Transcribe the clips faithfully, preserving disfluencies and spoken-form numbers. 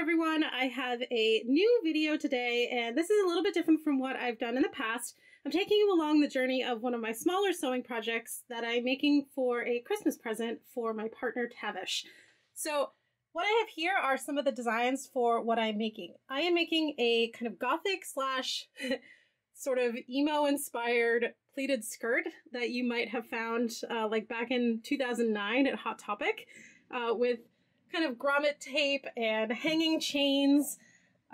everyone. I have a new video today, and this is a little bit different from what I've done in the past. I'm taking you along the journey of one of my smaller sewing projects that I'm making for a Christmas present for my partner, Tavish. So what I have here are some of the designs for what I'm making. I am making a kind of gothic slash sort of emo-inspired pleated skirt that you might have found uh, like back in two thousand nine at Hot Topic uh, with kind of grommet tape and hanging chains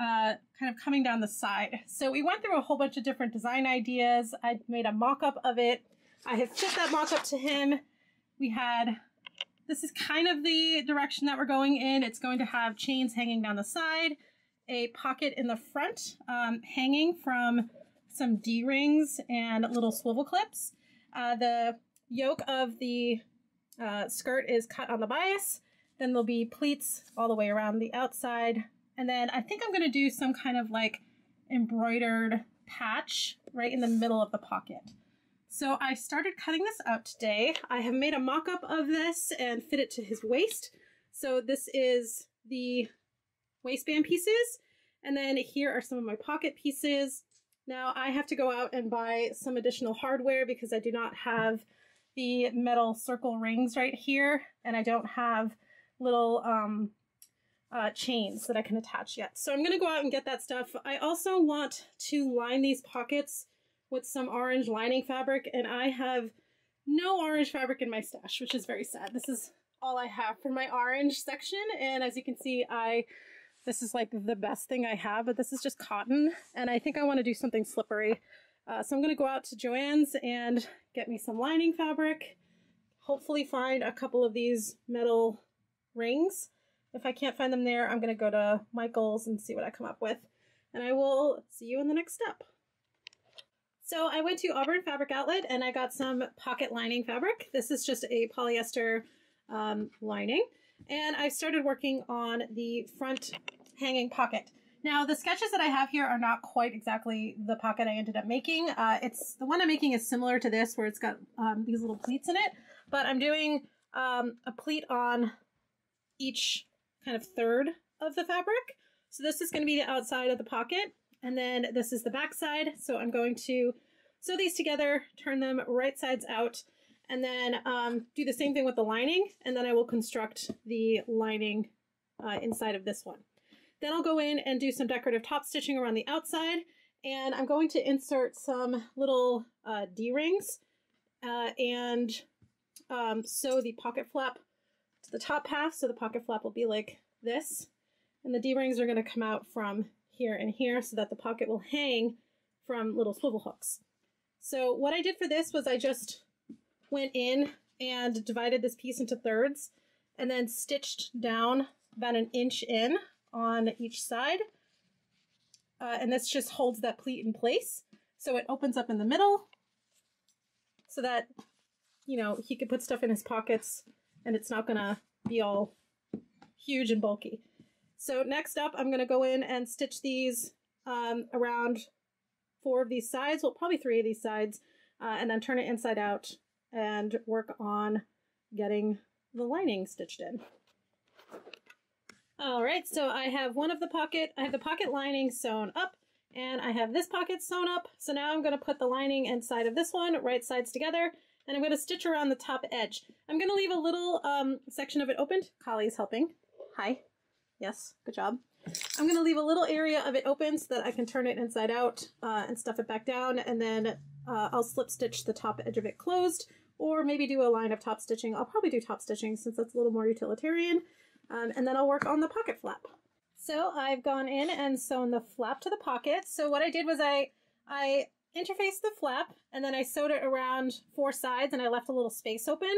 uh, kind of coming down the side. So we went through a whole bunch of different design ideas. I made a mock-up of it. I have sent that mock-up to him. We had, this is kind of the direction that we're going in. It's going to have chains hanging down the side, a pocket in the front um, hanging from some D-rings and little swivel clips. Uh, the yoke of the uh, skirt is cut on the bias. Then there'll be pleats all the way around the outside. And then I think I'm gonna do some kind of like embroidered patch right in the middle of the pocket. So I started cutting this out today. I have made a mock-up of this and fit it to his waist. So this is the waistband pieces. And then here are some of my pocket pieces. Now I have to go out and buy some additional hardware because I do not have the metal circle rings right here. And I don't have little um, uh, chains that I can attach yet. So I'm gonna go out and get that stuff. I also want to line these pockets with some orange lining fabric, and I have no orange fabric in my stash, which is very sad. This is all I have for my orange section, and as you can see, I this is like the best thing I have, but this is just cotton, and I think I wanna do something slippery. Uh, so I'm gonna go out to Joanne's and get me some lining fabric, hopefully find a couple of these metal rings. If I can't find them there, I'm gonna go to Michael's and see what I come up with, and I will see you in the next step. So I went to Auburn Fabric Outlet and I got some pocket lining fabric. This is just a polyester um, lining, and I started working on the front hanging pocket. Now the sketches that I have here are not quite exactly the pocket I ended up making. Uh, it's the one I'm making is similar to this, where it's got um, these little pleats in it, but I'm doing um, a pleat on each kind of third of the fabric. So this is going to be the outside of the pocket, and then this is the back side. So I'm going to sew these together, turn them right sides out, and then um, do the same thing with the lining, and then I will construct the lining uh, inside of this one. Then I'll go in and do some decorative top stitching around the outside, and I'm going to insert some little uh, D-rings uh, and um, sew the pocket flap the top half, so the pocket flap will be like this, and the D-rings are going to come out from here and here so that the pocket will hang from little swivel hooks. So what I did for this was I just went in and divided this piece into thirds and then stitched down about an inch in on each side, uh, and this just holds that pleat in place, so it opens up in the middle so that, you know, he could put stuff in his pockets and it's not gonna be all huge and bulky. So next up, I'm gonna go in and stitch these um, around four of these sides, well, probably three of these sides, uh, and then turn it inside out and work on getting the lining stitched in. All right, so I have one of the pocket, I have the pocket lining sewn up, and I have this pocket sewn up. So now I'm gonna put the lining inside of this one, right sides together, and I'm going to stitch around the top edge. I'm going to leave a little um, section of it opened. Kali is helping. Hi. Yes, good job. I'm going to leave a little area of it open so that I can turn it inside out uh, and stuff it back down, and then uh, I'll slip stitch the top edge of it closed, or maybe do a line of top stitching. I'll probably do top stitching since that's a little more utilitarian, um, and then I'll work on the pocket flap. So I've gone in and sewn the flap to the pocket. So what I did was I, I interfaced the flap, and then I sewed it around four sides, and I left a little space open,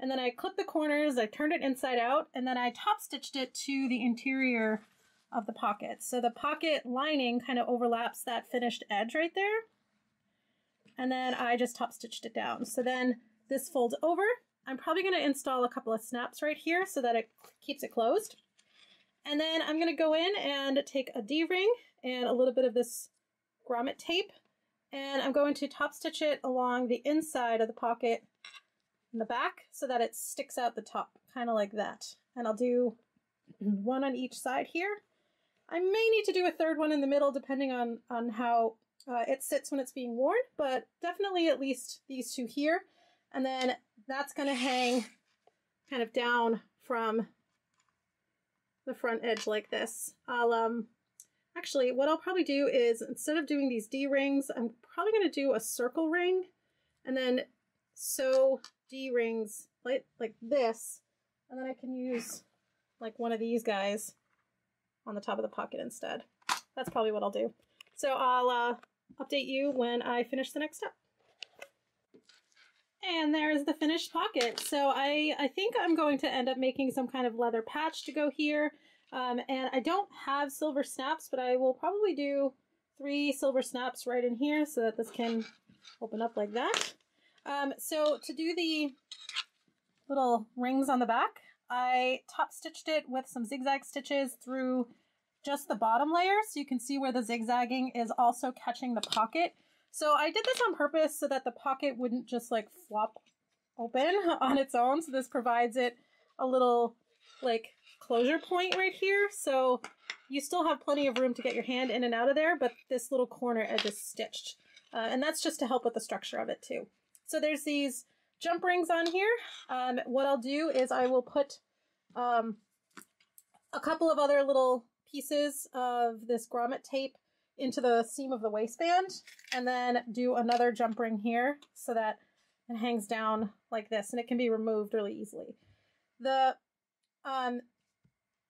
and then I clipped the corners, I turned it inside out, and then I top stitched it to the interior of the pocket. So the pocket lining kind of overlaps that finished edge right there, and then I just top stitched it down. So then this folds over. I'm probably going to install a couple of snaps right here so that it keeps it closed, and then I'm going to go in and take a D-ring and a little bit of this grommet tape, and I'm going to top stitch it along the inside of the pocket in the back so that it sticks out the top, kind of like that. And I'll do one on each side here, I may need to do a third one in the middle depending on, on how uh, it sits when it's being worn, but definitely at least these two here. And then that's gonna hang kind of down from the front edge like this. I'll, um, actually, what I'll probably do is instead of doing these D rings, I'm probably gonna do a circle ring and then sew D rings like, like this. And then I can use like one of these guys on the top of the pocket instead. That's probably what I'll do. So I'll uh, update you when I finish the next step. And there's the finished pocket. So I, I think I'm going to end up making some kind of leather patch to go here. Um, and I don't have silver snaps, but I will probably do three silver snaps right in here so that this can open up like that. Um, so to do the little rings on the back, I top stitched it with some zigzag stitches through just the bottom layer, so you can see where the zigzagging is also catching the pocket. So I did this on purpose so that the pocket wouldn't just like flop open on its own. So this provides it a little like closure point right here. So you still have plenty of room to get your hand in and out of there, but this little corner edge is stitched. Uh, and that's just to help with the structure of it too. So there's these jump rings on here. Um, what I'll do is I will put um, a couple of other little pieces of this grommet tape into the seam of the waistband and then do another jump ring here so that it hangs down like this and it can be removed really easily. The um,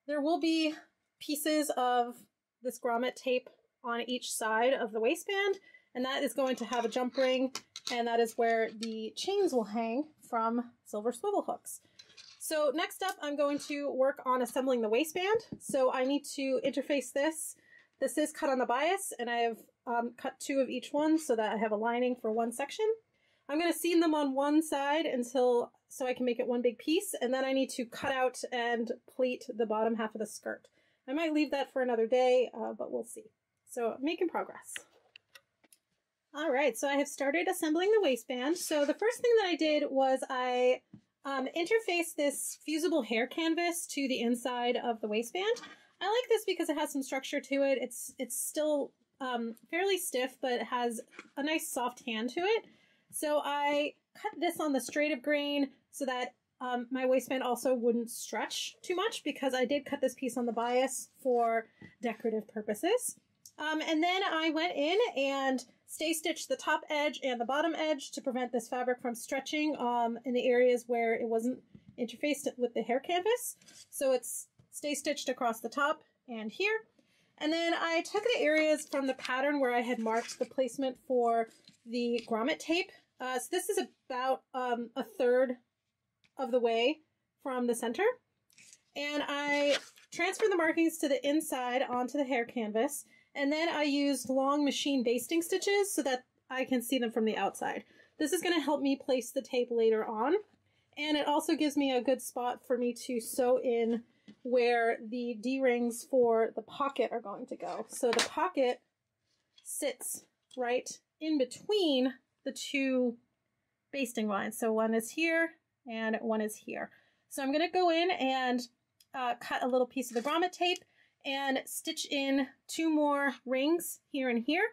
there will be pieces of this grommet tape on each side of the waistband, and that is going to have a jump ring, and that is where the chains will hang from silver swivel hooks. So next up, I'm going to work on assembling the waistband. So I need to interface this. This is cut on the bias, and I have um, cut two of each one so that I have a lining for one section. I'm going to seam them on one side until so I can make it one big piece, and then I need to cut out and pleat the bottom half of the skirt. I might leave that for another day, uh, but we'll see. So making progress. All right, so I have started assembling the waistband. So the first thing that I did was I um, interfaced this fusible hair canvas to the inside of the waistband. I like this because it has some structure to it. It's it's still um, fairly stiff, but it has a nice soft hand to it. So I cut this on the straight of grain so that um, my waistband also wouldn't stretch too much, because I did cut this piece on the bias for decorative purposes. Um, and then I went in and stay stitched the top edge and the bottom edge to prevent this fabric from stretching um, in the areas where it wasn't interfaced with the hair canvas. So it's stay stitched across the top and here. And then I took the areas from the pattern where I had marked the placement for the grommet tape. Uh, so this is about um, a third of the way from the center. And I transferred the markings to the inside onto the hair canvas. And then I used long machine basting stitches so that I can see them from the outside. This is going to help me place the tape later on. And it also gives me a good spot for me to sew in where the D-rings for the pocket are going to go. So the pocket sits right in between the two basting lines. So one is here and one is here. So I'm going to go in and uh, cut a little piece of the grommet tape and stitch in two more rings here and here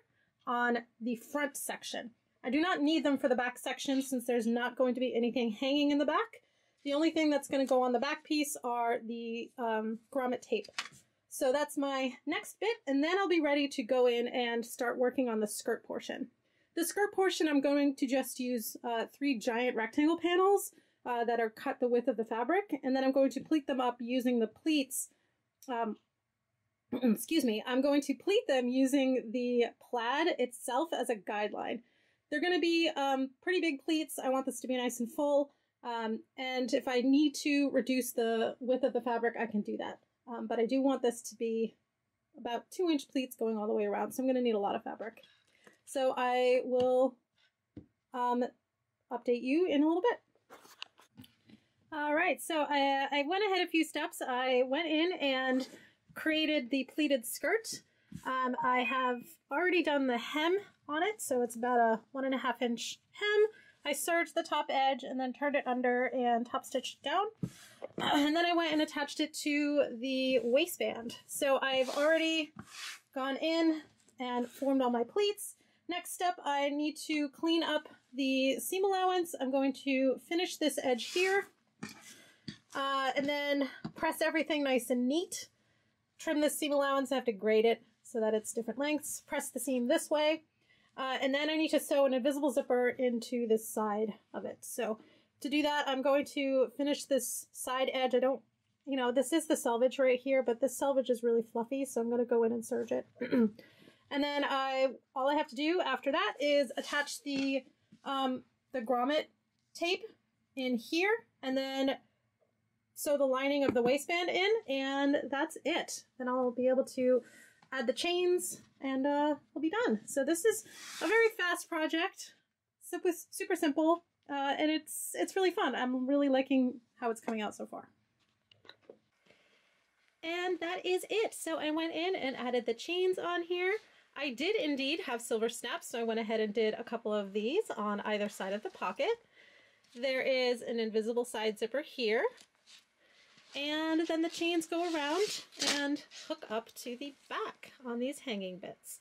on the front section. I do not need them for the back section since there's not going to be anything hanging in the back. The only thing that's going to go on the back piece are the um, grommet tape. So that's my next bit, and then I'll be ready to go in and start working on the skirt portion. The skirt portion, I'm going to just use uh, three giant rectangle panels uh, that are cut the width of the fabric, and then I'm going to pleat them up using the pleats. Um, Excuse me, I'm going to pleat them using the plaid itself as a guideline. They're going to be um, pretty big pleats. I want this to be nice and full. Um, and if I need to reduce the width of the fabric, I can do that. Um, but I do want this to be about two inch pleats going all the way around. So I'm going to need a lot of fabric. So I will um, update you in a little bit. All right, so I, I went ahead a few steps. I went in and created the pleated skirt. Um, I have already done the hem on it, so it's about a one and a half inch hem. I serged the top edge and then turned it under and top stitched down. And then I went and attached it to the waistband. So I've already gone in and formed all my pleats. Next step, I need to clean up the seam allowance. I'm going to finish this edge here uh, and then press everything nice and neat. Trim this seam allowance. I have to grade it so that it's different lengths. Press the seam this way. Uh, and then I need to sew an invisible zipper into this side of it. So to do that, I'm going to finish this side edge. I don't, you know, this is the selvage right here, but this selvage is really fluffy, so I'm going to go in and serge it. And then I, all I have to do after that is attach the, um, the grommet tape in here, and then sew the lining of the waistband in, and that's it. Then I'll be able to add the chains, and uh, we'll be done. So this is a very fast project, super, super simple, uh, and it's it's really fun. I'm really liking how it's coming out so far. And that is it. So I went in and added the chains on here. I did indeed have silver snaps, so I went ahead and did a couple of these on either side of the pocket. There is an invisible side zipper here. And then the chains go around and hook up to the back on these hanging bits.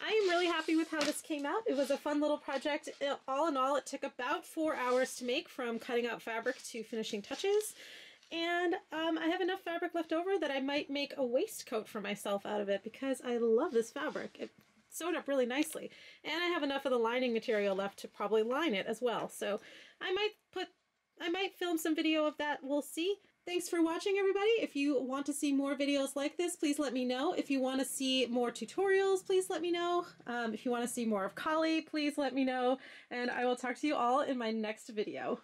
I am really happy with how this came out. It was a fun little project. All in all, it took about four hours to make, from cutting out fabric to finishing touches. And um, I have enough fabric left over that I might make a waistcoat for myself out of it, because I love this fabric. It sewed up really nicely. And I have enough of the lining material left to probably line it as well. So I might put, I might film some video of that. We'll see. Thanks for watching, everybody. If you want to see more videos like this, please let me know. If you want to see more tutorials, please let me know. Um, if you want to see more of Kali, please let me know. And I will talk to you all in my next video.